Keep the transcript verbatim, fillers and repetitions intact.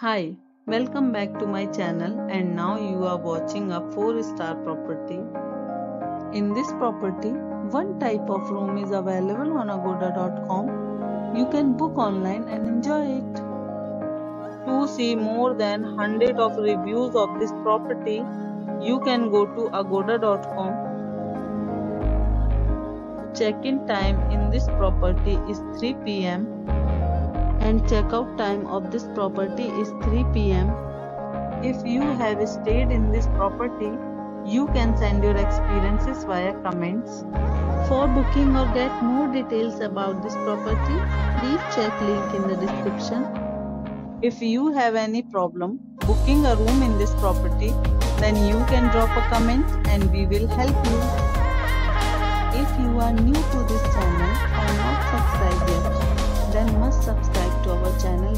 Hi, welcome back to my channel, and now you are watching a four star property. In this property, one type of room is available on Agoda dot com. You can book online and enjoy it. To see more than one hundred of reviews of this property, you can go to Agoda dot com. Check-in time in this property is three p m and check-out time of this property is three p m If you have stayed in this property, you can send your experiences via comments. For booking or get more details about this property, please check link in the description. If you have any problem booking a room in this property, then you can drop a comment and we will help you. If you are new to this channel or not subscribed yet, then must subscribe to our channel